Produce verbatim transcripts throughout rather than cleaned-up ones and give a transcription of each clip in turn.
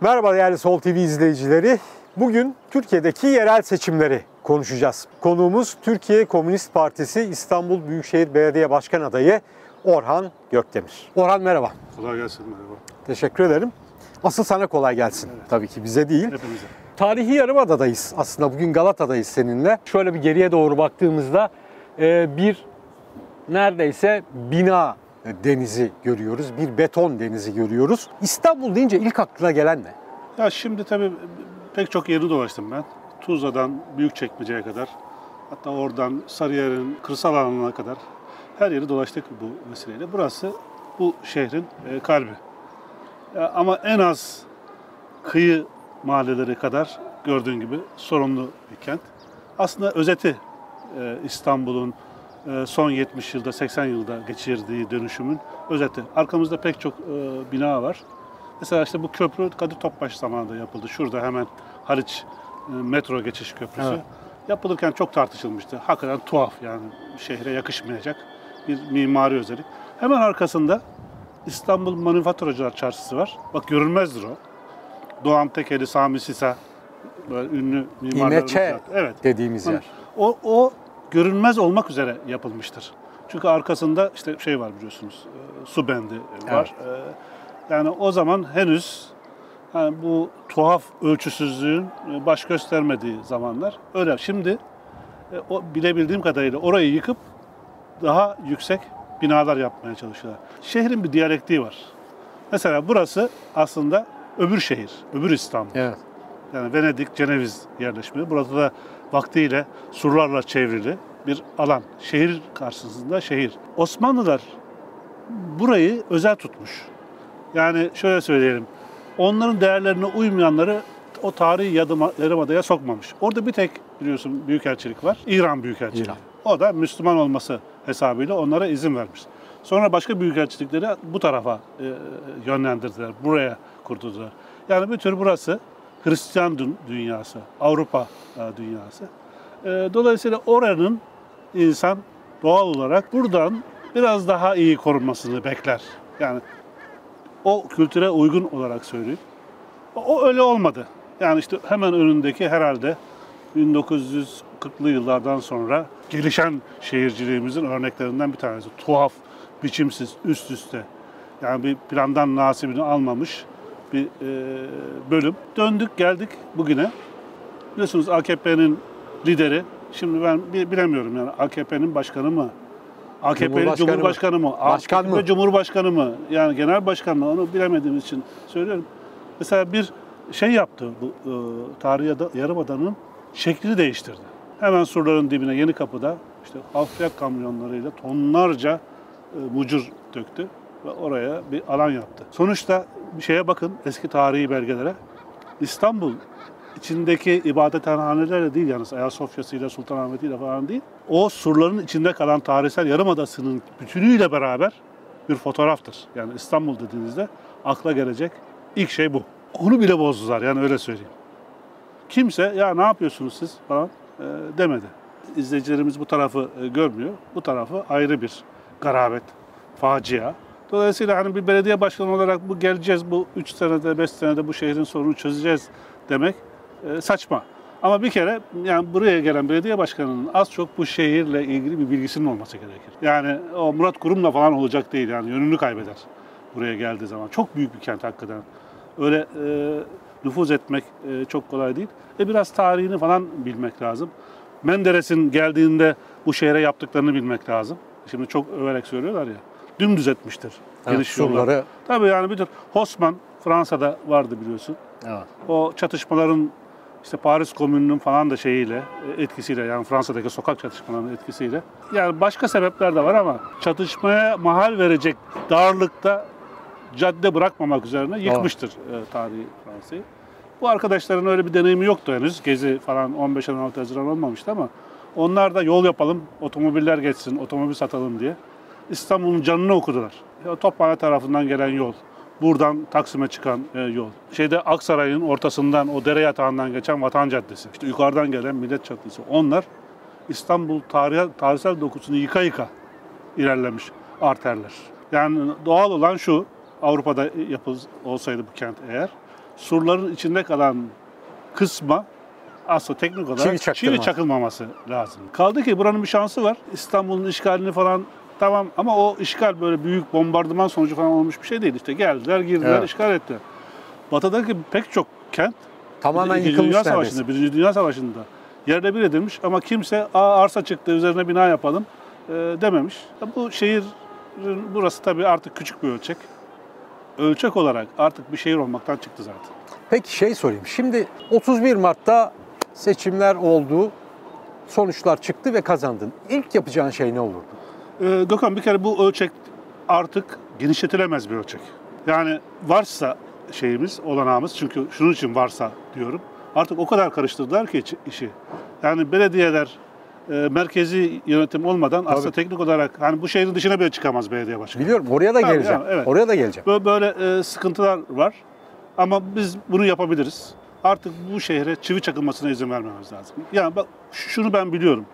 Merhaba değerli Sol T V izleyicileri. Bugün Türkiye'deki yerel seçimleri konuşacağız. Konuğumuz Türkiye Komünist Partisi İstanbul Büyükşehir Belediye Başkan Adayı Orhan Gökdemir. Orhan merhaba. Kolay gelsin, merhaba. Teşekkür ederim. Asıl sana kolay gelsin. Evet. Tabii ki bize değil. Hepimize. Tarihi Yarımada'dayız. Aslında bugün Galata'dayız seninle. Şöyle bir geriye doğru baktığımızda bir neredeyse bina denizi görüyoruz. Bir beton denizi görüyoruz. İstanbul deyince ilk aklına gelen ne? Ya şimdi tabii pek çok yeri dolaştım ben. Tuzla'dan Büyükçekmece'ye kadar, hatta oradan Sarıyer'in kırsal alanına kadar her yeri dolaştık bu vesileyle. Burası bu şehrin kalbi. Ya ama en az kıyı mahalleleri kadar gördüğün gibi sorunlu bir kent. Aslında özeti İstanbul'un son yetmiş yılda, seksen yılda geçirdiği dönüşümün özeti. Arkamızda pek çok bina var. Mesela işte bu köprü Kadir Topbaş zamanında yapıldı. Şurada hemen Haliç metro geçiş köprüsü. Evet. Yapılırken çok tartışılmıştı. Hakikaten tuhaf, yani şehre yakışmayacak bir mimari özellik. Hemen arkasında İstanbul Manifaturacılar Çarşısı var. Bak görülmezdir o. Doğan Tekeli, Sami Sisa, böyle ünlü mimarlarımız var. Evet. Dediğimiz yer. O, o görünmez olmak üzere yapılmıştır. Çünkü arkasında işte şey var biliyorsunuz, e, su bendi var. Evet. E, yani o zaman henüz yani bu tuhaf ölçüsüzlüğün baş göstermediği zamanlar öyle. Şimdi e, o bilebildiğim kadarıyla orayı yıkıp daha yüksek binalar yapmaya çalışıyorlar. Şehrin bir diyalektiği var. Mesela burası aslında öbür şehir, öbür İstanbul. Evet. Yani Venedik, Ceneviz yerleşimi. Burada da vaktiyle surlarla çevrili bir alan. Şehir karşısında şehir. Osmanlılar burayı özel tutmuş. Yani şöyle söyleyelim, onların değerlerine uymayanları o tarihi Yarımada'ya sokmamış. Orada bir tek biliyorsun büyükelçilik var, İran Büyükelçiliği. İran. O da Müslüman olması hesabıyla onlara izin vermiş. Sonra başka büyükelçilikleri bu tarafa e, yönlendirdiler, buraya kurdular. Yani bir tür burası Hristiyan dünyası, Avrupa dünyası. Dolayısıyla oranın insan doğal olarak buradan biraz daha iyi korunmasını bekler. Yani o kültüre uygun olarak söyleyeyim. O öyle olmadı. Yani işte hemen önündeki herhalde bin dokuz yüz kırklı yıllardan sonra gelişen şehirciliğimizin örneklerinden bir tanesi. Tuhaf, biçimsiz, üst üste. Yani bir plandan nasibini almamış bir bölüm. Döndük geldik bugüne. Biliyorsunuz A K P'nin lideri, şimdi ben bilemiyorum yani A K P'nin başkanı mı? A K P'nin Cumhurbaşkanı mı? Başkan mı? Cumhurbaşkanı mı? Yani genel başkan mı? Onu bilemediğimiz için söylüyorum. Mesela bir şey yaptı bu tarihi Yarımada'nın şeklini değiştirdi. Hemen surların dibine yeni kapıda işte afya kamyonlarıyla tonlarca mucur döktü ve oraya bir alan yaptı. Sonuçta bir şeye bakın, eski tarihi belgelere. İstanbul içindeki ibadethanelerle değil, yalnız Ayasofya'sıyla, Sultanahmet'iyle falan değil. O surların içinde kalan tarihsel Yarımadası'nın bütünüyle beraber bir fotoğraftır. Yani İstanbul dediğinizde akla gelecek ilk şey bu. Onu bile bozdular, yani öyle söyleyeyim. Kimse ya ne yapıyorsunuz siz falan e, demedi. İzleyicilerimiz bu tarafı e, görmüyor. Bu tarafı ayrı bir garabet, facia. Dolayısıyla hani bir belediye başkanı olarak bu geleceğiz, bu üç senede, beş senede bu şehrin sorunu çözeceğiz demek e, saçma. Ama bir kere yani buraya gelen belediye başkanının az çok bu şehirle ilgili bir bilgisinin olması gerekir. Yani o Murat Kurum'la falan olacak değil, yani yönünü kaybeder buraya geldiği zaman. Çok büyük bir kent hakikaten. Öyle e, nüfuz etmek e, çok kolay değil. E biraz tarihini falan bilmek lazım. Menderes'in geldiğinde bu şehre yaptıklarını bilmek lazım. Şimdi çok överek söylüyorlar ya. Dümdüz etmiştir. Evet, geniş yolları. Tabii yani bir tür Haussmann Fransa'da vardı biliyorsun. Evet. O çatışmaların işte Paris Komünü'nün falan da şeyiyle, etkisiyle, yani Fransa'daki sokak çatışmalarının etkisiyle. Yani başka sebepler de var ama çatışmaya mahal verecek darlıkta cadde bırakmamak üzerine yıkmıştır evet. tarihi Fransa'yı. Bu arkadaşların öyle bir deneyimi yoktu henüz. Gezi falan on beş on altı Haziran olmamıştı ama onlar da yol yapalım, otomobiller geçsin, otomobil satalım diye İstanbul'un canını okudular. Tophane tarafından gelen yol, buradan Taksim'e çıkan yol, şeyde Aksaray'ın ortasından o dere yatağından geçen Vatan Caddesi, işte yukarıdan gelen Millet Caddesi, onlar İstanbul tarih, tarihsel dokusunu yıka yıka ilerlemiş arterler. Yani doğal olan şu, Avrupa'da yapılsaydı olsaydı bu kent eğer, surların içinde kalan kısma aslında teknik olarak çivi, çivi çakılmaması lazım. Kaldı ki buranın bir şansı var. İstanbul'un işgalini falan tamam ama o işgal böyle büyük bombardıman sonucu falan olmuş bir şey değil. İşte geldiler, girdiler, evet, işgal ettiler. Batı'daki pek çok kent tamamen yıkılmış neredeyse. Birinci Dünya Savaşı'nda yerle bir edilmiş ama kimse arsa çıktı üzerine bina yapalım e, dememiş. Bu şehir, burası tabii artık küçük bir ölçek. Ölçek olarak artık bir şehir olmaktan çıktı zaten. Peki şey sorayım. Şimdi otuz bir Mart'ta seçimler oldu, sonuçlar çıktı ve kazandın. İlk yapacağın şey ne olurdu? Ee, Gökhan, bir kere bu ölçek artık genişletilemez bir ölçek. Yani varsa şeyimiz, olanağımız, çünkü şunun için varsa diyorum, artık o kadar karıştırdılar ki işi. Yani belediyeler e, merkezi yönetim olmadan tabii, aslında teknik olarak hani bu şehrin dışına bile çıkamaz belediye başkanı. Biliyorum, oraya da tabii geleceğim. Yani, evet. Oraya da geleceğim. Böyle, böyle e, sıkıntılar var ama biz bunu yapabiliriz. Artık bu şehre çivi çakılmasına izin vermemiz lazım. Yani bak, şunu ben biliyorum.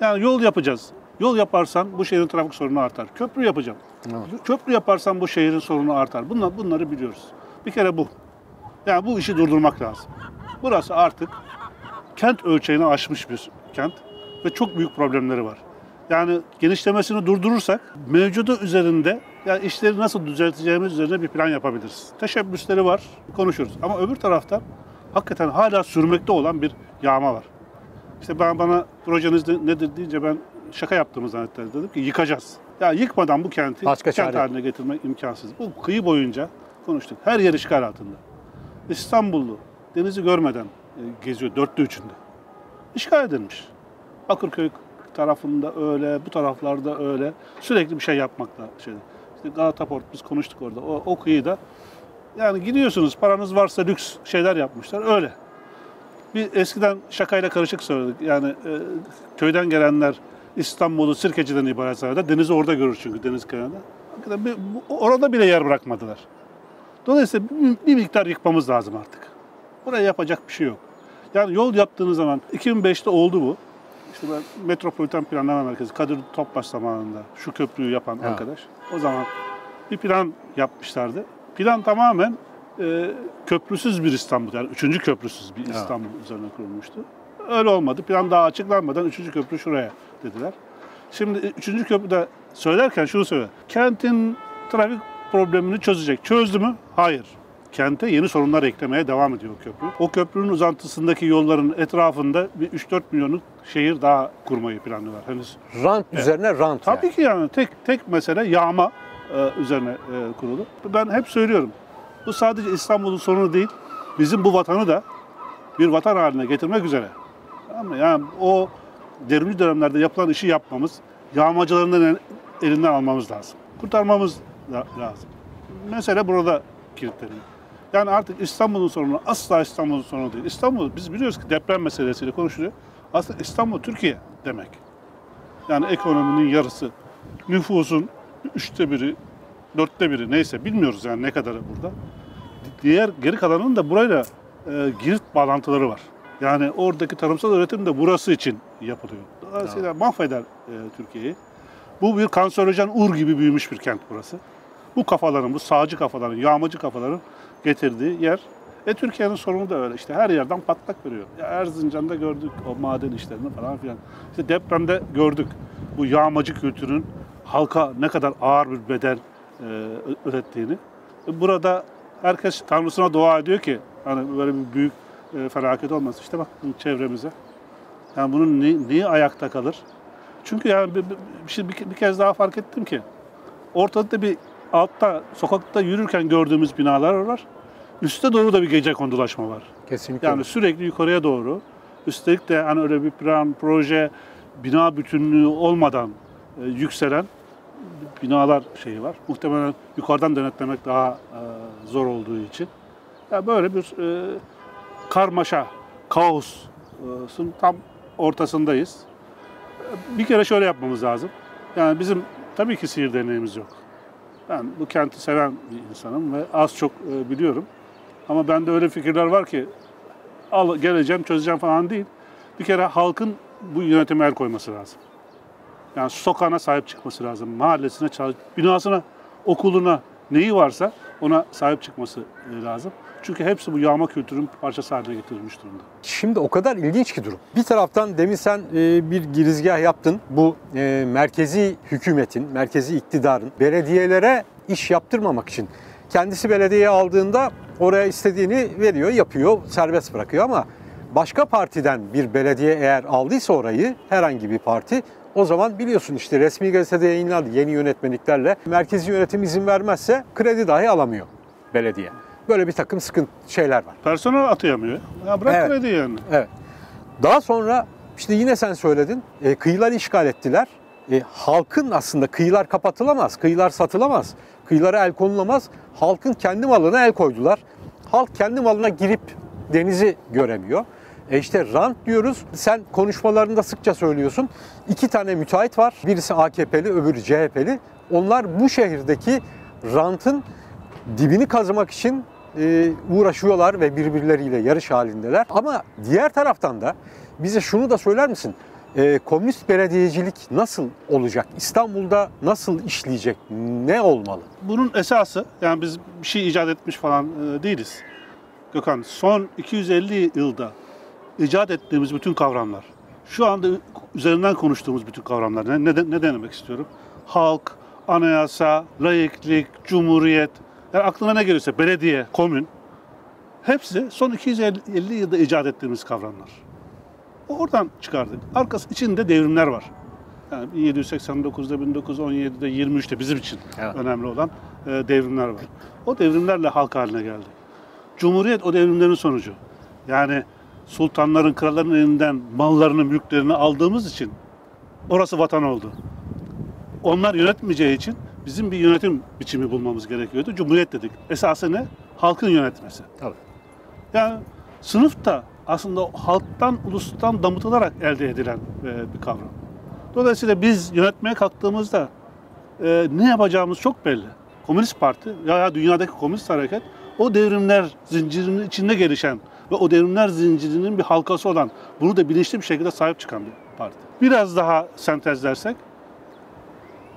Yani yol yapacağız. Yol yaparsam bu şehrin trafik sorunu artar. Köprü yapacağım. Evet. Köprü yaparsam bu şehrin sorunu artar. Bunlar, bunları biliyoruz. Bir kere bu. Yani bu işi durdurmak lazım. Burası artık kent ölçeğini aşmış bir kent ve çok büyük problemleri var. Yani genişlemesini durdurursak mevcudu üzerinde, yani işleri nasıl düzelteceğimiz üzerine bir plan yapabiliriz. Teşebbüsleri var, konuşuruz. Ama öbür taraftan hakikaten hala sürmekte olan bir yağma var. İşte ben bana projeniz nedir deyince ben şaka yaptığımı zannettim. Dedim ki yıkacağız. Ya yıkmadan bu kenti başka kent çare haline getirmek imkansız. Bu kıyı boyunca konuştuk. Her yer işgal altında. İstanbullu denizi görmeden geziyor dörtte üçünde. İşgal edilmiş. Bakırköy tarafında öyle, bu taraflarda öyle. Sürekli bir şey yapmakla şeyde. İşte Galataport, biz konuştuk orada. O, o kıyıda. Yani gidiyorsunuz, paranız varsa lüks şeyler yapmışlar, öyle. Bir eskiden şakayla karışık söyledik. Yani e, köyden gelenler İstanbul'u Sirkeci'den ibaret sayarlar. Denizi orada görür çünkü, deniz kenarında. Hakikaten bir, orada bile yer bırakmadılar. Dolayısıyla bir, bir miktar yıkmamız lazım artık. Buraya yapacak bir şey yok. Yani yol yaptığınız zaman, iki bin beşte oldu bu. İşte ben Metropolitan Planlama Merkezi, Kadir Topbaş zamanında şu köprüyü yapan ha. arkadaş. O zaman bir plan yapmışlardı. Plan tamamen e, köprüsüz bir İstanbul, yani üçüncü köprüsüz bir İstanbul evet. üzerine kurulmuştu. Öyle olmadı. Plan daha açıklanmadan üçüncü köprü şuraya dediler. Şimdi üçüncü köprüde söylerken şunu söylüyor. Kentin trafik problemini çözecek. Çözdü mü? Hayır. Kente yeni sorunlar eklemeye devam ediyor o köprü. O köprünün uzantısındaki yolların etrafında bir üç dört milyonluk şehir daha kurmayı planlıyorlar henüz. Rant evet. üzerine rant. Tabii yani. ki yani tek tek mesele yağma üzerine kurulu. Ben hep söylüyorum, bu sadece İstanbul'un sorunu değil, bizim bu vatanı da bir vatan haline getirmek üzere. Yani o devrimci dönemlerde yapılan işi yapmamız, yağmacılarının elinden almamız lazım. Kurtarmamız lazım. Mesele burada kilitleniyor. Yani artık İstanbul'un sorunu asla İstanbul'un sorunu değil. İstanbul, biz biliyoruz ki deprem meselesiyle konuşuluyor. Aslında İstanbul Türkiye demek. Yani ekonominin yarısı, nüfusun üçte biri, dörtte biri neyse bilmiyoruz yani ne kadarı burada. Diğer geri kalanının da burayla e, girit bağlantıları var. Yani oradaki tarımsal üretim de burası için yapılıyor. Dolayısıyla tamam. mahveder e, Türkiye'yi. Bu bir kanserojen ur gibi büyümüş bir kent burası. Bu kafaların, bu sağcı kafaların, yağmacı kafaların getirdiği yer. E Türkiye'nin sorunu da öyle işte, her yerden patlak veriyor. Ya Erzincan'da gördük o maden işlerini falan filan. İşte depremde gördük bu yağmacı kültürün halka ne kadar ağır bir bedel e, ödettiğini. Burada herkes Tanrısına dua ediyor ki hani böyle bir büyük e, felaket olmasın. İşte bak çevremize. Yani bunun ne, neyi ayakta kalır? Çünkü yani bir, bir, bir, bir kez daha fark ettim ki ortada bir altta sokakta yürürken gördüğümüz binalar var. Üste doğru da bir gecekondulaşma var. Kesinlikle. Yani sürekli yukarıya doğru. Üstelik de hani öyle bir plan, proje, bina bütünlüğü olmadan e, yükselen binalar şeyi var. Muhtemelen yukarıdan denetlemek daha e, zor olduğu için. Yani böyle bir e, karmaşa, kaosun tam ortasındayız. Bir kere şöyle yapmamız lazım. Yani bizim tabii ki sihir deneyimiz yok. Ben bu kenti seven bir insanım ve az çok e, biliyorum. Ama bende öyle fikirler var ki al, geleceğim, çözeceğim falan değil. Bir kere halkın bu yönetime el koyması lazım. Yani sokağına sahip çıkması lazım. Mahallesine, binasına, okuluna, neyi varsa ona sahip çıkması lazım. Çünkü hepsi bu yağma kültürün parçası haline getirilmiş durumda. Şimdi o kadar ilginç ki durum. Bir taraftan demin sen bir girizgah yaptın. Bu merkezi hükümetin, merkezi iktidarın belediyelere iş yaptırmamak için. Kendisi belediye aldığında oraya istediğini veriyor, yapıyor, serbest bırakıyor ama başka partiden bir belediye eğer aldıysa orayı, herhangi bir parti, o zaman biliyorsun işte resmi gazetede yayınlandı yeni yönetmeliklerle. Merkezi yönetim izin vermezse kredi dahi alamıyor belediye. Böyle bir takım sıkıntı şeyler var. Personel atayamıyor. Ya bırak evet. Kredi yani. Evet. Daha sonra işte yine sen söyledin, e, kıyıları işgal ettiler. E, halkın aslında kıyılar kapatılamaz, kıyılar satılamaz, kıyılara el konulamaz. Halkın kendi malına el koydular. Halk kendi malına girip denizi göremiyor. E işte rant diyoruz. Sen konuşmalarında sıkça söylüyorsun. İki tane müteahhit var. Birisi A K P'li, öbürü C H P'li. Onlar bu şehirdeki rantın dibini kazımak için e, uğraşıyorlar ve birbirleriyle yarış halindeler. Ama diğer taraftan da bize şunu da söyler misin? E, komünist belediyecilik nasıl olacak? İstanbul'da nasıl işleyecek? Ne olmalı? Bunun esası, yani biz bir şey icat etmiş falan e, değiliz. Gökhan, son iki yüz elli yılda icat ettiğimiz bütün kavramlar, şu anda üzerinden konuştuğumuz bütün kavramlar, ne, ne, ne denemek istiyorum? Halk, anayasa, laiklik, cumhuriyet, yani aklına ne gelirse belediye, komün, hepsi son iki yüz elli yılda icat ettiğimiz kavramlar. Oradan çıkardık. Arkası içinde devrimler var. Yani bin yedi yüz seksen dokuz'da, bin dokuz yüz on yedi'de, yirmi üç'te bizim için evet. Önemli olan devrimler var. O devrimlerle halk haline geldik. Cumhuriyet o devrimlerin sonucu. Yani sultanların, kralların elinden mallarını, mülklerini aldığımız için orası vatan oldu. Onlar yönetmeyeceği için bizim bir yönetim biçimi bulmamız gerekiyordu. Cumhuriyet dedik. Esası ne? Halkın yönetmesi. Tabii. Yani sınıfta aslında halktan, ulustan damıtılarak elde edilen bir kavram. Dolayısıyla biz yönetmeye kalktığımızda ne yapacağımız çok belli. Komünist Parti ya dünyadaki komünist hareket o devrimler zincirinin içinde gelişen ve o devrimler zincirinin bir halkası olan, bunu da bilinçli bir şekilde sahip çıkan bir parti. Biraz daha sentezlersek,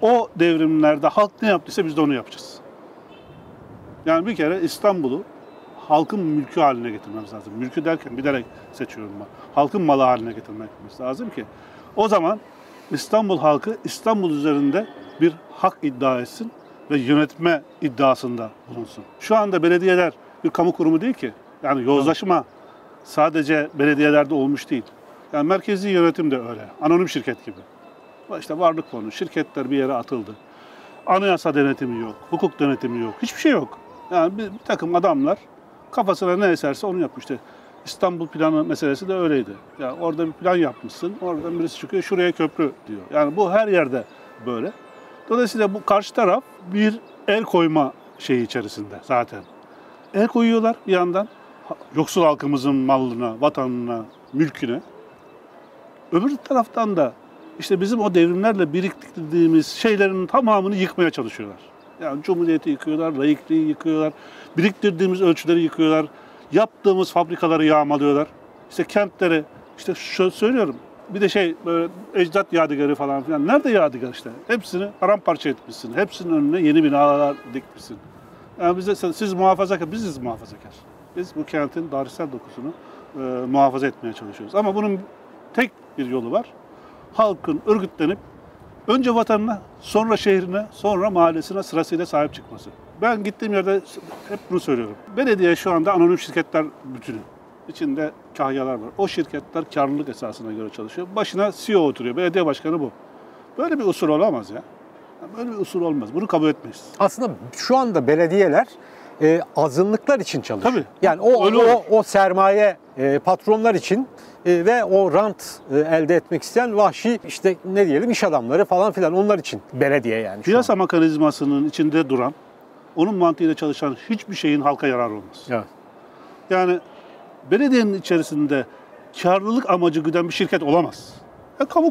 o devrimlerde halk ne yaptıysa biz de onu yapacağız. Yani bir kere İstanbul'u halkın mülkü haline getirmemiz lazım. Mülkü derken bilerek seçiyorum ben. Halkın malı haline getirmemiz lazım ki o zaman İstanbul halkı İstanbul üzerinde bir hak iddia etsin ve yönetme iddiasında bulunsun. Şu anda belediyeler bir kamu kurumu değil ki. Yani yozlaşma sadece belediyelerde olmuş değil. Yani merkezi yönetim de öyle. Anonim şirket gibi. İşte varlık fonu, şirketler bir yere atıldı. Anayasa denetimi yok, hukuk denetimi yok, hiçbir şey yok. Yani bir, bir takım adamlar kafasına ne eserse onu yapmıştı. İstanbul planı meselesi de öyleydi. Yani orada bir plan yapmışsın, oradan birisi çıkıyor, şuraya köprü diyor. Yani bu her yerde böyle. Dolayısıyla bu karşı taraf bir el koyma şeyi içerisinde zaten. El koyuyorlar bir yandan. Yoksul halkımızın malına, vatanına, mülküne. Öbür taraftan da işte bizim o devrimlerle biriktirdiğimiz şeylerin tamamını yıkmaya çalışıyorlar. Yani cumhuriyeti yıkıyorlar, laikliği yıkıyorlar, biriktirdiğimiz ölçüleri yıkıyorlar, yaptığımız fabrikaları yağmalıyorlar. İşte kentleri, işte şöyle söylüyorum, bir de şey böyle ecdat yadigarı falan filan. Nerede yadigar işte? Hepsini paramparça etmişsin, hepsinin önüne yeni binalar dikmişsin. Yani bize, siz muhafazakar, biziz muhafazakar. Biz bu kentin tarihsel dokusunu e, muhafaza etmeye çalışıyoruz. Ama bunun tek bir yolu var. Halkın örgütlenip önce vatanına, sonra şehrine, sonra mahallesine sırasıyla sahip çıkması. Ben gittiğim yerde hep bunu söylüyorum. Belediye şu anda anonim şirketler bütünü. İçinde kahyalar var. O şirketler karlılık esasına göre çalışıyor. Başına C E O oturuyor. Belediye başkanı bu. Böyle bir usul olamaz ya. Böyle bir usul olmaz. Bunu kabul etmeyiz. Aslında şu anda belediyeler E, azınlıklar için çalışıyor. Tabii. Yani o o, o sermaye e, patronlar için e, ve o rant e, elde etmek isteyen vahşi işte ne diyelim iş adamları falan filan onlar için belediye yani. Piyasa mekanizmasının içinde duran, onun mantığıyla çalışan hiçbir şeyin halka yararı olmaz. Evet. Yani belediyenin içerisinde karlılık amacı güden bir şirket olamaz. Yani kamu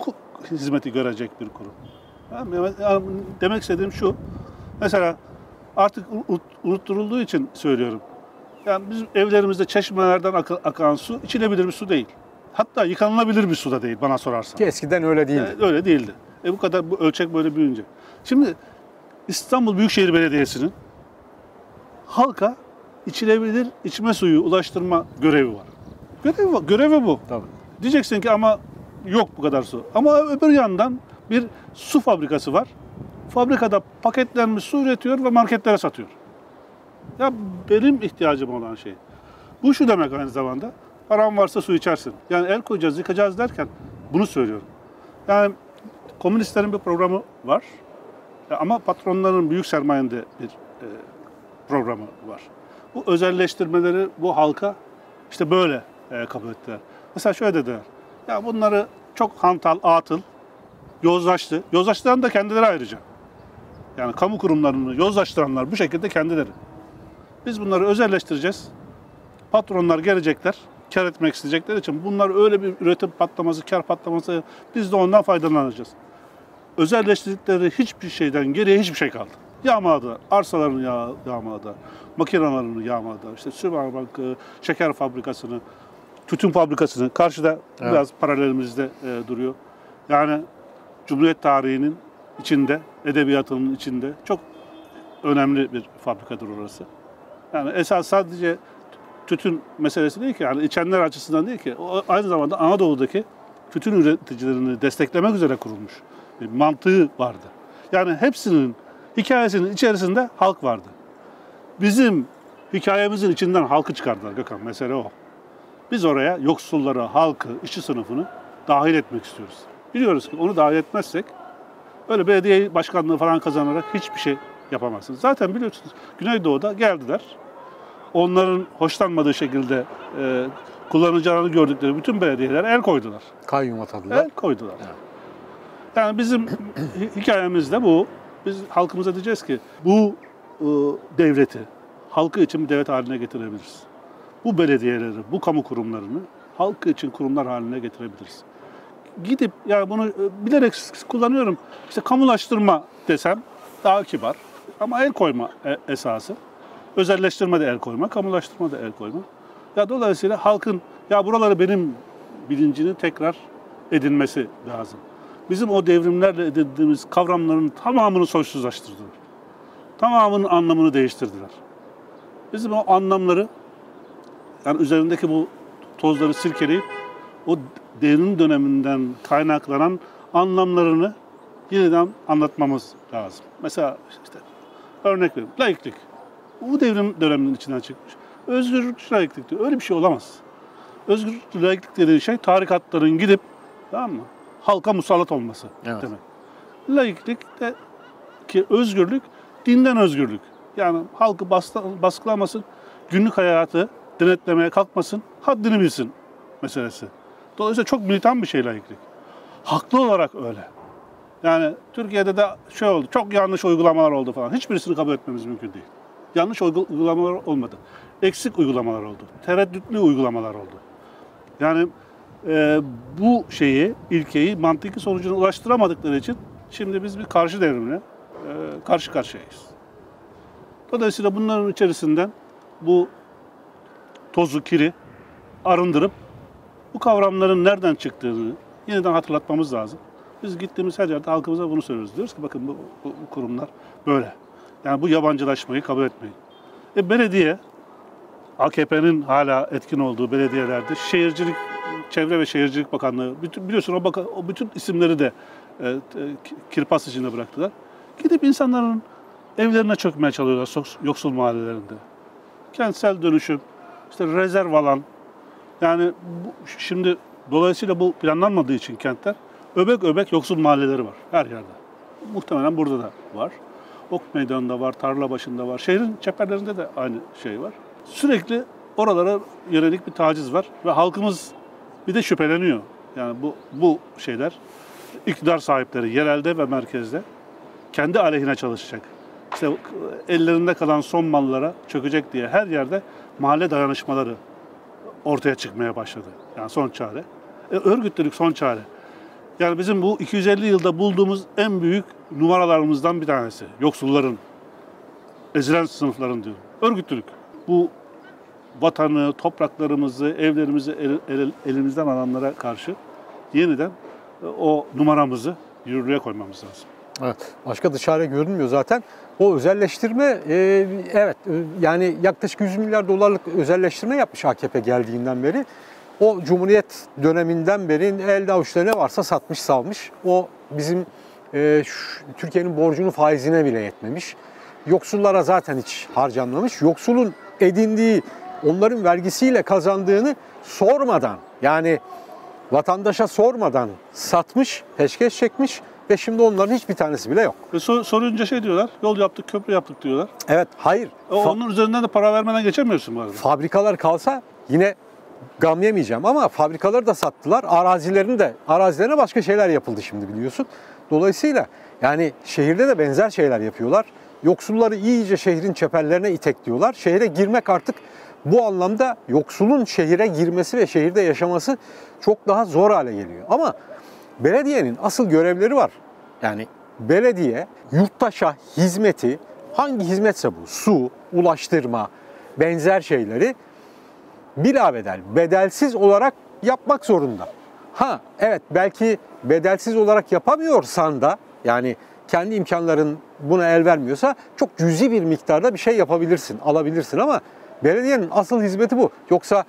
hizmeti görecek bir kurum. Yani demek istediğim şu, mesela artık unutturulduğu için söylüyorum. Yani biz evlerimizde çeşmelerden akan su içilebilir bir su değil. Hatta yıkanılabilir bir suda değil bana sorarsan. Ki eskiden öyle değildi. Evet, öyle değildi. E bu kadar bu ölçek böyle büyüyünce. Şimdi İstanbul Büyükşehir Belediyesi'nin halka içilebilir içme suyu ulaştırma görevi var. Görevi var. Görevi bu. Tabii. Diyeceksin ki ama yok bu kadar su. Ama öbür yandan bir su fabrikası var. Fabrikada paketlenmiş su üretiyor ve marketlere satıyor. Ya benim ihtiyacım olan şey. Bu şu demek aynı zamanda. Paran varsa su içersin. Yani el koyacağız, yıkacağız derken bunu söylüyorum. Yani komünistlerin bir programı var. Ama patronların büyük sermayenin de bir e, programı var. Bu özelleştirmeleri bu halka işte böyle e, kabul ettiler. Mesela şöyle dediler. Ya bunları çok hantal, atıl, yozlaştı. Yozlaştıran da kendileri ayrıca. Yani kamu kurumlarını yozlaştıranlar bu şekilde kendileri. Biz bunları özelleştireceğiz. Patronlar gelecekler, kar etmek isteyecekleri için bunlar öyle bir üretim patlaması, kar patlaması, biz de ondan faydalanacağız. Özelleştirdikleri hiçbir şeyden geriye hiçbir şey kaldı. Yağmaladılar, arsalarını yağ, yağmaladılar, makinalarını yağmaladılar, işte Sümerbank, şeker fabrikasını, tütün fabrikasını, karşıda evet. Biraz paralelimizde e, duruyor. Yani Cumhuriyet tarihinin içinde, edebiyatının içinde çok önemli bir fabrikadır orası. Yani esas sadece tütün meselesi değil ki, yani içenler açısından değil ki, o aynı zamanda Anadolu'daki tütün üreticilerini desteklemek üzere kurulmuş bir mantığı vardı. Yani hepsinin hikayesinin içerisinde halk vardı. Bizim hikayemizin içinden halkı çıkardılar Gökhan, mesele o. Biz oraya yoksulları, halkı, işçi sınıfını dahil etmek istiyoruz. Biliyoruz ki onu dahil etmezsek öyle belediye başkanlığı falan kazanarak hiçbir şey yapamazsınız. Zaten biliyorsunuz Güneydoğu'da geldiler. Onların hoşlanmadığı şekilde e, kullanacağını gördükleri bütün belediyeler el koydular. Kayyum atadılar. El koydular. Evet. Yani bizim hikayemiz de bu. Biz halkımıza diyeceğiz ki bu e, devleti, halkı için bir devlet haline getirebiliriz. Bu belediyeleri, bu kamu kurumlarını halkı için kurumlar haline getirebiliriz. Gidip, yani bunu e, bilerek kullanıyorum, işte kamulaştırma desem daha kibar ama el koyma e, esası. Özelleştirme de el koyma, kamulaştırma da el koyma. Ya dolayısıyla halkın ya buraları benim bilincini tekrar edinmesi lazım. Bizim o devrimlerle edindiğimiz kavramların tamamını soysuzlaştırdılar. Tamamının anlamını değiştirdiler. Bizim o anlamları, yani üzerindeki bu tozları sirkeleyip o devrim döneminden kaynaklanan anlamlarını yeniden anlatmamız lazım. Mesela işte örnek vereyim, laiklik. Bu devrim döneminin içinden çıkmış. Özgürlükçü laiklik diyor. Öyle bir şey olamaz. Özgürlükçü laiklik dediği şey tarikatların gidip, tamam mı, halka musallat olması evet. Demek. Laiklik de ki özgürlük, dinden özgürlük. Yani halkı bastı, baskılamasın, günlük hayatı denetlemeye kalkmasın, haddini bilsin meselesi. Dolayısıyla çok militan bir şey laiklik. Haklı olarak öyle. Yani Türkiye'de de şey oldu, çok yanlış uygulamalar oldu falan. Hiçbirisini kabul etmemiz mümkün değil. Yanlış uygulamalar olmadı. Eksik uygulamalar oldu. Tereddütlü uygulamalar oldu. Yani e, bu şeyi, ilkeyi mantıki sonucuna ulaştıramadıkları için şimdi biz bir karşı devrimle e, karşı karşıyayız. Dolayısıyla bunların içerisinden bu tozu, kiri arındırıp bu kavramların nereden çıktığını yeniden hatırlatmamız lazım. Biz gittiğimiz her yerde halkımıza bunu söylüyoruz. Diyoruz ki bakın bu, bu, bu kurumlar böyle. Yani bu yabancılaşmayı kabul etmeyin. E belediye, A K P'nin hala etkin olduğu belediyelerde şehircilik, Çevre ve Şehircilik Bakanlığı, bütün, biliyorsun o, bakan, o bütün isimleri de e, e, kirpas içinde bıraktılar. Gidip insanların evlerine çökmeye çalışıyorlar yoksul mahallelerinde. Kentsel dönüşüm, işte rezerv alan, yani bu, şimdi dolayısıyla bu planlanmadığı için kentler, öbek öbek yoksul mahalleleri var her yerde. Muhtemelen burada da var. Ok meydanında var, tarla başında var. Şehrin çeperlerinde de aynı şey var. Sürekli oralara yönelik bir taciz var ve halkımız bir de şüpheleniyor. Yani bu bu şeyler iktidar sahipleri yerelde ve merkezde kendi aleyhine çalışacak. İşte ellerinde kalan son mallara çökecek diye her yerde mahalle dayanışmaları ortaya çıkmaya başladı. Yani son çare. E, örgütlülük son çare. Yani bizim bu iki yüz elli yılda bulduğumuz en büyük numaralarımızdan bir tanesi. Yoksulların, ezilen sınıfların diyorum. Örgütlülük. Bu vatanı, topraklarımızı, evlerimizi el, el, elimizden alanlara karşı yeniden o numaramızı yürürlüğe koymamız lazım. Evet, başka dışarıya görünmüyor zaten. O özelleştirme, e, evet yani yaklaşık yüz milyar dolarlık özelleştirme yapmış A K P geldiğinden beri. O Cumhuriyet döneminden beri elde avuçta ne varsa satmış salmış. O bizim e, Türkiye'nin borcunun faizine bile yetmemiş. Yoksullara zaten hiç harcanmamış. Yoksulun edindiği, onların vergisiyle kazandığını sormadan, yani vatandaşa sormadan satmış, peşkeş çekmiş ve şimdi onların hiçbir tanesi bile yok. Ve sor, sorunca şey diyorlar, yol yaptık, köprü yaptık diyorlar. Evet, hayır. O, onun üzerinden de para vermeden geçemiyorsun bu arada. Fabrikalar kalsa yine gam yemeyeceğim ama fabrikaları da sattılar, arazilerini de, arazilerine başka şeyler yapıldı şimdi biliyorsun. Dolayısıyla yani şehirde de benzer şeyler yapıyorlar. Yoksulları iyice şehrin çeperlerine itekliyorlar. Şehre girmek artık bu anlamda yoksulun şehire girmesi ve şehirde yaşaması çok daha zor hale geliyor. Ama belediyenin asıl görevleri var. Yani belediye yurttaşa hizmeti, hangi hizmetse bu, su, ulaştırma, benzer şeyleri bilabedel, bedelsiz olarak yapmak zorunda. Ha evet, belki bedelsiz olarak yapamıyorsan da, yani kendi imkanların buna el vermiyorsa çok cüzi bir miktarda bir şey yapabilirsin, alabilirsin ama belediyenin asıl hizmeti bu. Yoksa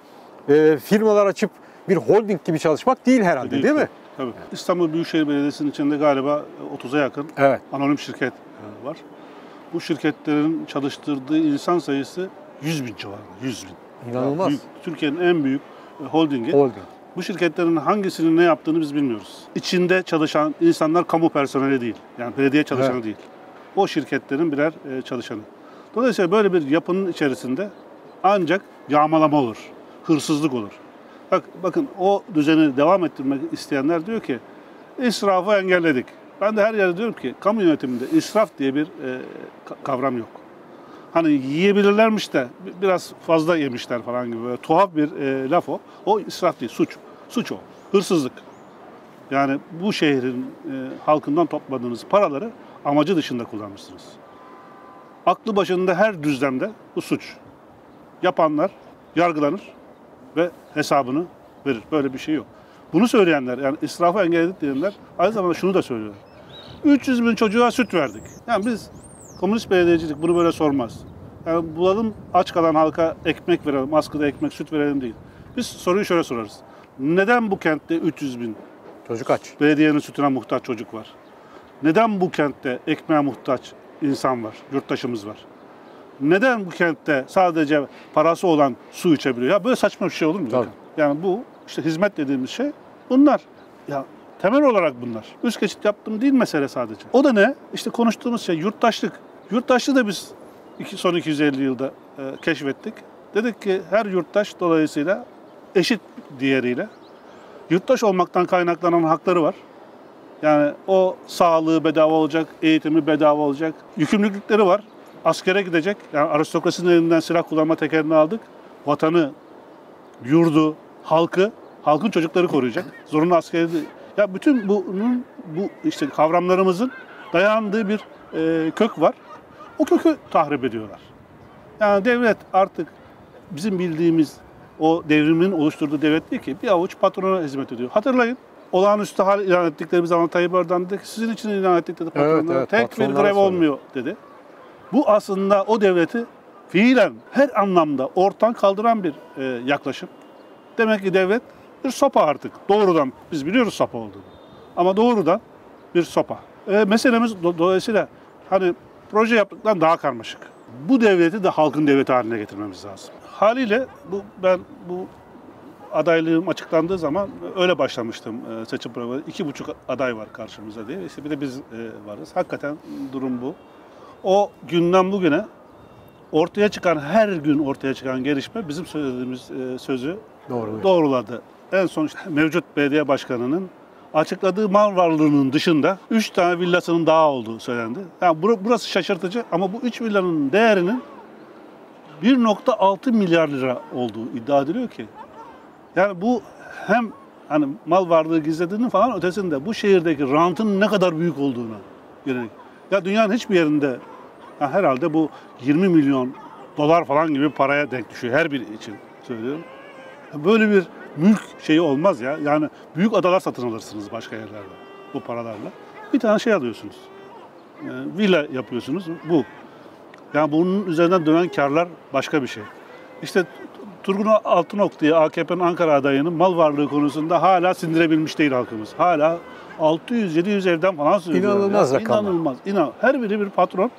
e, firmalar açıp bir holding gibi çalışmak değil herhalde, değil, değil mi? Tabii. İstanbul Büyükşehir Belediyesi'nin içinde galiba otuza yakın, evet, anonim şirket var. Bu şirketlerin çalıştırdığı insan sayısı yüz bin civarında. yüz bin. İnanılmaz. Türkiye'nin en büyük holdingi. Holding. Bu şirketlerin hangisinin ne yaptığını biz bilmiyoruz. İçinde çalışan insanlar kamu personeli değil. Yani belediye çalışanı, evet, değil. O şirketlerin birer çalışanı. Dolayısıyla böyle bir yapının içerisinde ancak yağmalama olur, hırsızlık olur. Bak, bakın o düzeni devam ettirmek isteyenler diyor ki israfı engelledik. Ben de her yerde diyorum ki kamu yönetiminde israf diye bir e, kavram yok. Hani yiyebilirlermiş de biraz fazla yemişler falan gibi böyle tuhaf bir e, laf o. O israf değil, suç. Suç o, hırsızlık. Yani bu şehrin e, halkından topladığınız paraları amacı dışında kullanmışsınız. Aklı başında her düzlemde bu suç. Yapanlar yargılanır ve hesabını verir. Böyle bir şey yok. Bunu söyleyenler, yani israfı engelledik diyenler aynı zamanda şunu da söylüyorlar. üç yüz bin çocuğa süt verdik. Yani biz komünist belediyecilik bunu böyle sormaz. Yani bulalım aç kalan halka ekmek verelim, askıda ekmek, süt verelim değil. Biz soruyu şöyle sorarız. Neden bu kentte üç yüz bin çocuk aç? Belediyenin sütüne muhtaç çocuk var? Neden bu kentte ekmeğe muhtaç insan var, yurttaşımız var? Neden bu kentte sadece parası olan su içebiliyor? Ya böyle saçma bir şey olur mu? Tabii. Yani bu işte hizmet dediğimiz şey bunlar. Ya temel olarak bunlar. Üst geçit yaptım değil mesele sadece. O da ne? İşte konuştuğumuz şey yurttaşlık. Yurttaşlığı da biz son iki yüz elli yılda e, keşfettik. Dedik ki her yurttaş dolayısıyla eşit diğeriyle. Yurttaş olmaktan kaynaklanan hakları var. Yani o sağlığı bedava olacak, eğitimi bedava olacak. Yükümlülükleri var. Askere gidecek, yani aristokrasinin elinden silah kullanma tekerini aldık. Vatanı, yurdu, halkı, halkın çocukları koruyacak. Zorunlu askeri değil. Ya bütün bunun, bu işte kavramlarımızın dayandığı bir e, kök var. O kökü tahrip ediyorlar. Yani devlet artık bizim bildiğimiz o devrimin oluşturduğu devlet değil ki, bir avuç patrona hizmet ediyor. Hatırlayın, olağanüstü hal ilan ettikleri bir zaman Tayyip Erdoğan dedi ki sizin için ilan ettikleri patronlara, evet, evet, tek bir grev olmuyor dedi. Bu aslında o devleti fiilen her anlamda ortadan kaldıran bir e, yaklaşım. Demek ki devlet bir sopa artık. Doğrudan, biz biliyoruz sopa olduğunu. Ama doğrudan bir sopa. E, meselemiz do dolayısıyla hani proje yaptıktan daha karmaşık. Bu devleti de halkın devleti haline getirmemiz lazım. Haliyle bu, ben bu adaylığım açıklandığı zaman öyle başlamıştım e, seçim programı. İki buçuk aday var karşımıza diye. İşte bir de biz e, varız. Hakikaten durum bu. O günden bugüne ortaya çıkan, her gün ortaya çıkan gelişme bizim söylediğimiz e, sözü doğru, doğruladı. En son işte mevcut belediye başkanının açıkladığı mal varlığının dışında üç tane villasının daha olduğu söylendi. Yani burası şaşırtıcı ama bu üç villanın değerinin bir nokta altı milyar lira olduğu iddia ediliyor ki. Yani bu hem hani mal varlığı gizlediğinin falan ötesinde bu şehirdeki rantın ne kadar büyük olduğuna yönelik. Ya dünyanın hiçbir yerinde, ya herhalde bu yirmi milyon dolar falan gibi paraya denk düşüyor her biri için söylüyorum. Böyle bir mülk şeyi olmaz ya. Yani büyük adalar satın alırsınız başka yerlerde bu paralarla. Bir tane şey alıyorsunuz. Yani villa yapıyorsunuz. Bu. Yani bunun üzerinden dönen karlar başka bir şey. İşte Turgun Altınok diye A K P'nin Ankara adayının mal varlığı konusunda hala sindirebilmiş değil halkımız. Hala altı yüz yedi yüz evden falan söylüyorlar. İnanılmaz rakamlar. İnanılmaz. İnan. Her biri bir patron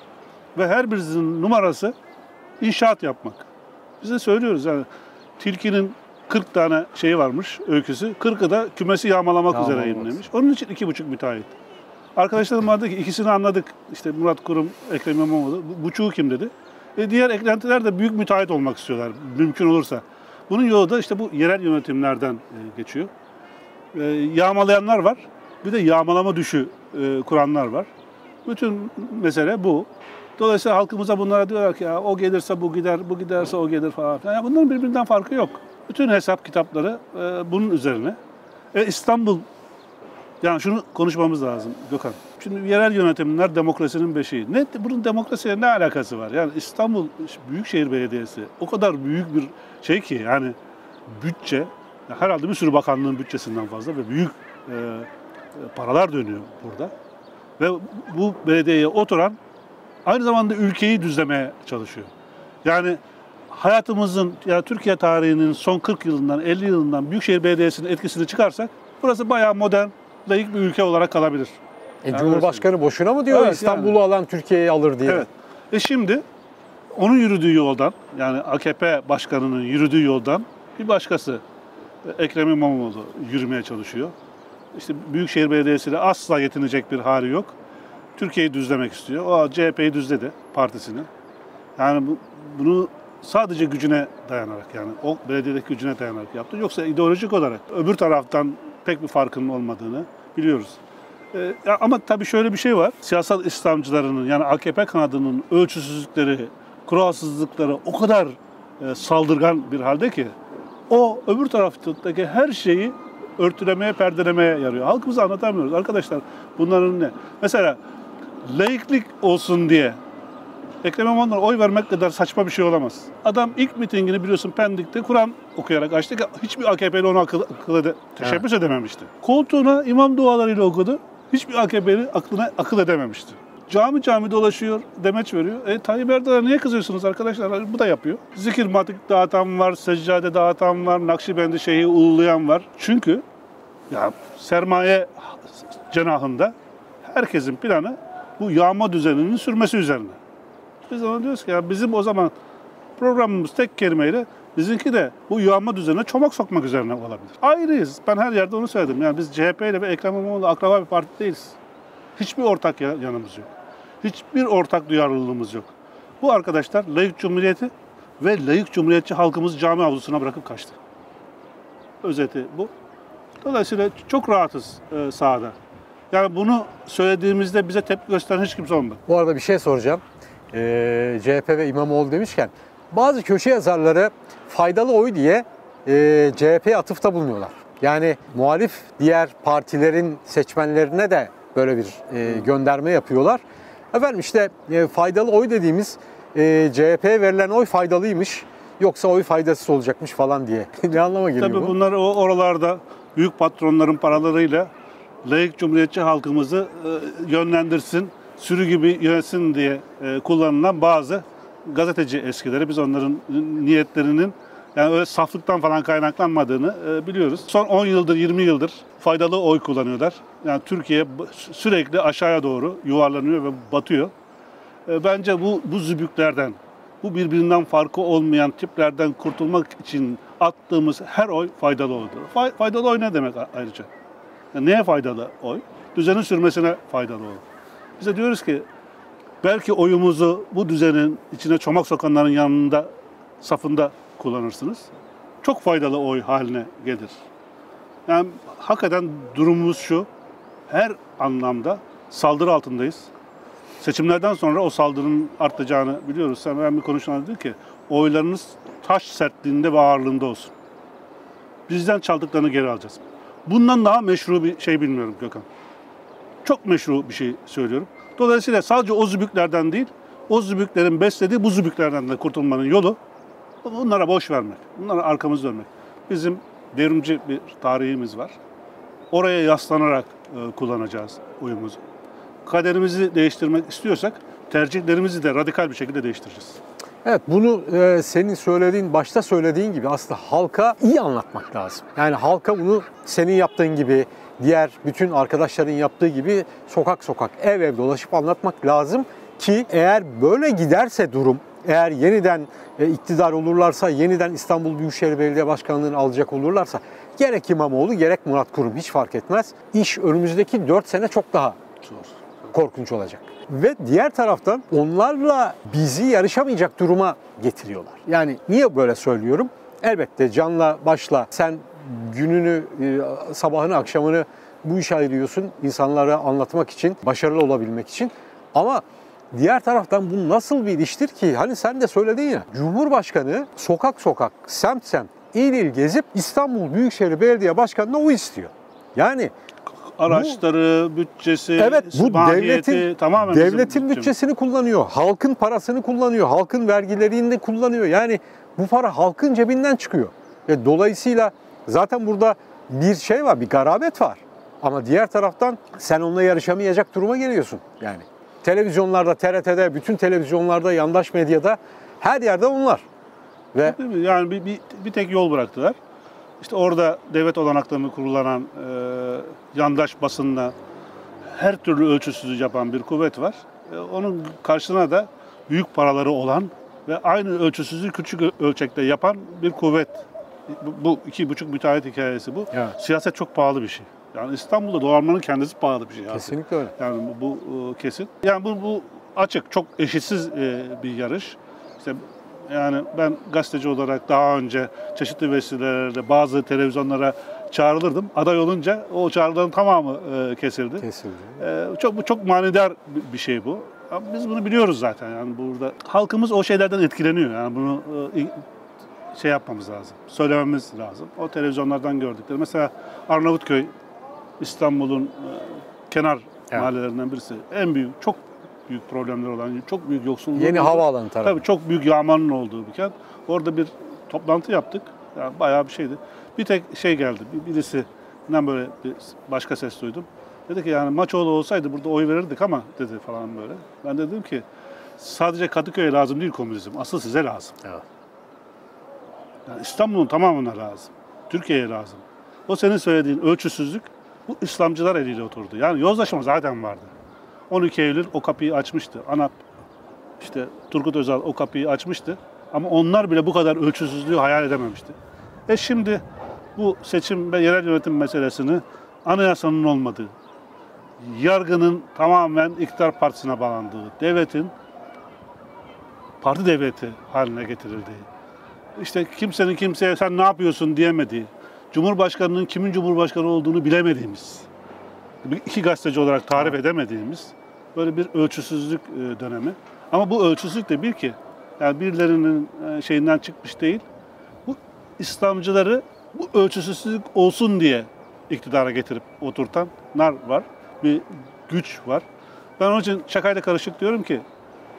ve her birisinin numarası inşaat yapmak. Biz de söylüyoruz yani Tilki'nin kırk tane şeyi varmış öyküsü. kırkı da kümesi yağmalamak Yağmalaması. üzere yayınlamış. Onun için iki buçuk müteahhit. Arkadaşlarım vardı ki ikisini anladık. İşte Murat Kurum, Ekrem İmamoğlu. Buçuğu kim dedi. E diğer eklentiler de büyük müteahhit olmak istiyorlar mümkün olursa. Bunun yolu da işte bu yerel yönetimlerden geçiyor. E, yağmalayanlar var. Bir de yağmalama düşü e, kuranlar var. Bütün mesele bu. Dolayısıyla halkımıza bunlara diyorlar ki ya o gelirse bu gider, bu giderse o gelir falan filan. Yani bunların birbirinden farkı yok. Bütün hesap kitapları e, bunun üzerine. E, İstanbul, yani şunu konuşmamız lazım Gökhan. Şimdi yerel yönetimler demokrasinin beşiği. Ne, bunun demokrasiyle ne alakası var? Yani İstanbul Büyükşehir Belediyesi o kadar büyük bir şey ki yani bütçe, herhalde bir sürü bakanlığın bütçesinden fazla ve büyük e, paralar dönüyor burada. Ve bu belediyeye oturan aynı zamanda ülkeyi düzlemeye çalışıyor. Yani hayatımızın, yani Türkiye tarihinin son kırk yılından, elli yılından Büyükşehir Belediyesi'nin etkisini çıkarsak burası bayağı modern, layık bir ülke olarak kalabilir. E, yani Cumhurbaşkanı öyle. Boşuna mı diyor evet, İstanbul'u yani. Alan Türkiye'yi alır diye? Evet. E şimdi onun yürüdüğü yoldan, yani A K P başkanının yürüdüğü yoldan bir başkası Ekrem İmamoğlu yürümeye çalışıyor. İşte Büyükşehir Belediyesi'yle asla yetinecek bir hali yok. Türkiye'yi düzlemek istiyor. O C H P'yi düzledi, partisini. Yani bu, bunu sadece gücüne dayanarak, yani o belediyedeki gücüne dayanarak yaptı. Yoksa ideolojik olarak öbür taraftan pek bir farkının olmadığını biliyoruz. Ee, ama tabii şöyle bir şey var. Siyasal İslamcılarının, yani A K P kanadının ölçüsüzlükleri, kuralsızlıkları o kadar e, saldırgan bir halde ki o öbür taraftaki her şeyi örtülemeye, perdelemeye yarıyor. Halkımıza anlatamıyoruz. Arkadaşlar bunların ne? Mesela laiklik olsun diye Ekrem İmamoğlu'na oy vermek kadar saçma bir şey olamaz. Adam ilk mitingini biliyorsun Pendik'te Kur'an okuyarak açtı ki hiçbir A K P'li ona akıl, akıl de, teşebbüs evet. edememişti. Koltuğuna imam dualarıyla okudu. Hiçbir A K P'li aklına akıl edememişti. Cami cami dolaşıyor, demeç veriyor. E Tayyip Erdoğan'a niye kızıyorsunuz arkadaşlar? Bu da yapıyor. Zikir matik dağıtan var, seccade dağıtan var, Nakşibendi şeyhi uğurlayan var. Çünkü ya sermaye cenahında herkesin planı bu yağma düzeninin sürmesi üzerine. Biz ona diyoruz ki ya bizim o zaman programımız tek kelimeyle bizimki de bu yağma düzenine çomak sokmak üzerine olabilir. Ayrıyız. Ben her yerde onu söyledim. Yani biz C H P ile ve Ekrem İmamoğlu akraba bir parti değiliz. Hiçbir ortak yanımız yok. Hiçbir ortak duyarlılığımız yok. Bu arkadaşlar laik cumhuriyeti ve laik cumhuriyetçi halkımız cami avlusuna bırakıp kaçtı. Özeti bu. Dolayısıyla çok rahatız e, sahada. Yani bunu söylediğimizde bize tepki gösteren hiç kimse olmadı. Bu arada bir şey soracağım. Ee, C H P ve İmamoğlu demişken bazı köşe yazarları faydalı oy diye e, C H P'ye atıfta bulunuyorlar. Yani muhalif diğer partilerin seçmenlerine de böyle bir e, gönderme yapıyorlar. Efendim işte e, faydalı oy dediğimiz e, C H P'ye verilen oy faydalıymış, yoksa oy faydasız olacakmış falan diye. Ne anlama geliyor Tabii bu? Tabii bunlar o oralarda büyük patronların paralarıyla laik cumhuriyetçi halkımızı e, yönlendirsin, sürü gibi yönetsin diye e, kullanılan bazı gazeteci eskileri. Biz onların niyetlerinin yani öyle saflıktan falan kaynaklanmadığını e, biliyoruz. Son on yıldır, yirmi yıldır faydalı oy kullanıyorlar. Yani Türkiye sürekli aşağıya doğru yuvarlanıyor ve batıyor. E, bence bu, bu zübüklerden, bu birbirinden farkı olmayan tiplerden kurtulmak için attığımız her oy faydalı oldu. Fay, faydalı oy ne demek ayrıca? Yani neye faydalı oy? Düzenin sürmesine faydalı oy. Biz de diyoruz ki belki oyumuzu bu düzenin içine çomak sokanların yanında, safında kullanırsınız. Çok faydalı oy haline gelir. Yani hakikaten durumumuz şu, her anlamda saldırı altındayız. Seçimlerden sonra o saldırının artacağını biliyoruz. Sen ben bir konuşan dedi ki, oylarınız taş sertliğinde ve ağırlığında olsun. Bizden çaldıklarını geri alacağız. Bundan daha meşru bir şey bilmiyorum Gökhan. Çok meşru bir şey söylüyorum. Dolayısıyla sadece o zübüklerden değil, o zübüklerin beslediği bu zübüklerden de kurtulmanın yolu bunlara boş vermek, bunlara arkamız dönmek. Bizim devrimci bir tarihimiz var. Oraya yaslanarak kullanacağız oyumuzu. Kaderimizi değiştirmek istiyorsak tercihlerimizi de radikal bir şekilde değiştireceğiz. Evet, bunu e, senin söylediğin, başta söylediğin gibi aslında halka iyi anlatmak lazım. Yani halka bunu senin yaptığın gibi, diğer bütün arkadaşların yaptığı gibi sokak sokak, ev ev dolaşıp anlatmak lazım ki eğer böyle giderse durum, eğer yeniden e, iktidar olurlarsa, yeniden İstanbul Büyükşehir Belediye Başkanlığı'nı alacak olurlarsa, gerek İmamoğlu gerek Murat Kurum hiç fark etmez. İş önümüzdeki dört sene çok daha korkunç olacak. Ve diğer taraftan onlarla bizi yarışamayacak duruma getiriyorlar. Yani niye böyle söylüyorum? Elbette canla başla sen gününü, sabahını, akşamını bu işe ayırıyorsun insanlara anlatmak için, başarılı olabilmek için. Ama diğer taraftan bu nasıl bir iştir ki? Hani sen de söyledin ya, Cumhurbaşkanı sokak sokak, semt semt, il il gezip İstanbul Büyükşehir Belediye Başkanı'na o istiyor. Yani araçları, bu, bütçesi, evet, bu devletin, tamamen devletin bütçesini kullanıyor. Halkın parasını kullanıyor. Halkın vergilerini de kullanıyor. Yani bu para halkın cebinden çıkıyor. E, dolayısıyla zaten burada bir şey var, bir garabet var. Ama diğer taraftan sen onunla yarışamayacak duruma geliyorsun. Yani televizyonlarda, T R T'de, bütün televizyonlarda, yandaş medyada her yerde onlar. Ve yani bir, bir, bir tek yol bıraktılar. İşte orada devlet olanaklarını kullanan e, yandaş basınla her türlü ölçüsüzü yapan bir kuvvet var. E, onun karşısına da büyük paraları olan ve aynı ölçüsüzü küçük ölçekte yapan bir kuvvet. Bu, bu iki buçuk müteahhit hikayesi bu. Evet. Siyaset çok pahalı bir şey. Yani İstanbul'da dolanmanın kendisi pahalı bir şey. Kesinlikle öyle. Yani bu, bu kesin. Yani bu, bu açık, çok eşitsiz e, bir yarış. İşte yani ben gazeteci olarak daha önce çeşitli vesilelerle bazı televizyonlara çağrılırdım. Aday olunca o çağrıların tamamı kesildi. Kesildi. Ee, çok, bu çok manidar bir şey bu. Ama biz bunu biliyoruz zaten. Yani burada halkımız o şeylerden etkileniyor. Yani bunu şey yapmamız lazım, söylememiz lazım. O televizyonlardan gördükleri. Mesela Arnavutköy, İstanbul'un kenar evet. mahallelerinden birisi. En büyük, çok büyük problemler olan, çok büyük yoksulluk. Yeni havaalanı tarafı. Tabii çok büyük yağmanın olduğu bir kent. Orada bir toplantı yaptık. Yani bayağı bir şeydi. Bir tek şey geldi, birisinden böyle bir başka ses duydum. Dedi ki yani Maçoğlu olsaydı burada oy verirdik ama dedi falan böyle. Ben de dedim ki sadece Kadıköy'e lazım değil komünizm, asıl size lazım. Evet. Yani İstanbul'un tamamına lazım, Türkiye'ye lazım. O senin söylediğin ölçüsüzlük bu İslamcılar eliyle oturdu. Yani yozlaşma zaten vardı. on iki Eylül o kapıyı açmıştı. Anap, işte Turgut Özal o kapıyı açmıştı. Ama onlar bile bu kadar ölçüsüzlüğü hayal edememişti. E şimdi bu seçim ve yerel yönetim meselesini anayasanın olmadığı, yargının tamamen iktidar partisine bağlandığı, devletin parti devleti haline getirildiği, işte kimsenin kimseye sen ne yapıyorsun diyemediği, Cumhurbaşkanının kimin Cumhurbaşkanı olduğunu bilemediğimiz, iki gazeteci olarak tarif edemediğimiz böyle bir ölçüsüzlük dönemi. Ama bu ölçüsüzlük de bir ki, yani birilerinin şeyinden çıkmış değil, bu İslamcıları bu ölçüsüzlük olsun diye iktidara getirip oturtanlar var, bir güç var. Ben onun için şakayla karışık diyorum ki,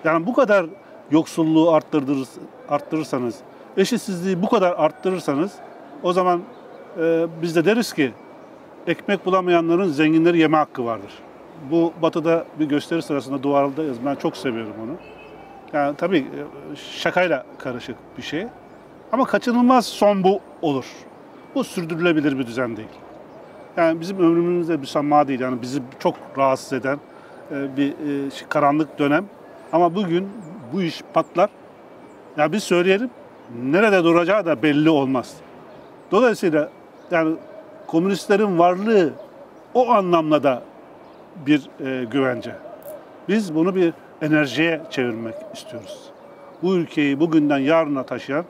yani bu kadar yoksulluğu arttırır, arttırırsanız, eşitsizliği bu kadar arttırırsanız, o zaman e, biz de deriz ki, ekmek bulamayanların zenginleri yeme hakkı vardır. Bu Batı'da bir gösteri sırasında duvarda yazdım. Ben çok seviyorum onu. Yani tabii şakayla karışık bir şey. Ama kaçınılmaz son bu olur. Bu sürdürülebilir bir düzen değil. Yani bizim ömrümüzde müsamma değil. Yani bizi çok rahatsız eden bir karanlık dönem. Ama bugün bu iş patlar. Ya yani biz söyleyelim, nerede duracağı da belli olmaz. Dolayısıyla yani komünistlerin varlığı o anlamda da bir e, güvence. Biz bunu bir enerjiye çevirmek istiyoruz. Bu ülkeyi bugünden yarına taşıyan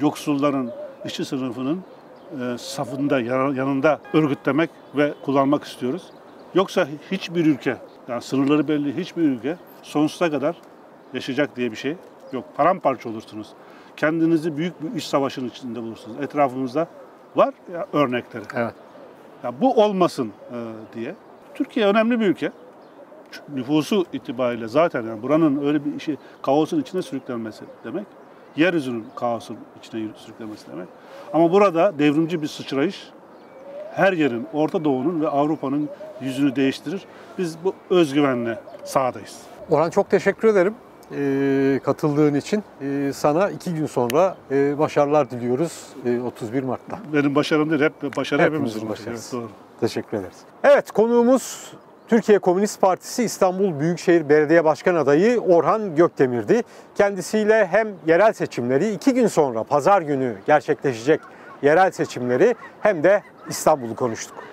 yoksulların, işçi sınıfının e, safında, yanında örgütlemek ve kullanmak istiyoruz. Yoksa hiçbir ülke, yani sınırları belli hiçbir ülke sonsuza kadar yaşayacak diye bir şey yok. Paramparça olursunuz. Kendinizi büyük bir iş savaşının içinde bulursunuz. Etrafımızda var ya örnekleri. Evet. Ya bu olmasın e, diye. Türkiye önemli bir ülke. nüfusu itibariyle zaten yani buranın öyle bir işi kaosun içine sürüklenmesi demek. Yeryüzünün kaosun içine sürüklenmesi demek. Ama burada devrimci bir sıçrayış her yerin, Orta Doğu'nun ve Avrupa'nın yüzünü değiştirir. Biz bu özgüvenle sahadayız. Orhan, çok teşekkür ederim e, katıldığın için. E, sana iki gün sonra e, başarılar diliyoruz e, otuz bir Mart'ta. Benim başarım değil, hep başarı hepimizin başarısı. Evet, teşekkür ederiz. Evet, konuğumuz Türkiye Komünist Partisi İstanbul Büyükşehir Belediye Başkan Adayı Orhan Gökdemir'di. Kendisiyle hem yerel seçimleri, iki gün sonra pazar günü gerçekleşecek yerel seçimleri hem de İstanbul'u konuştuk.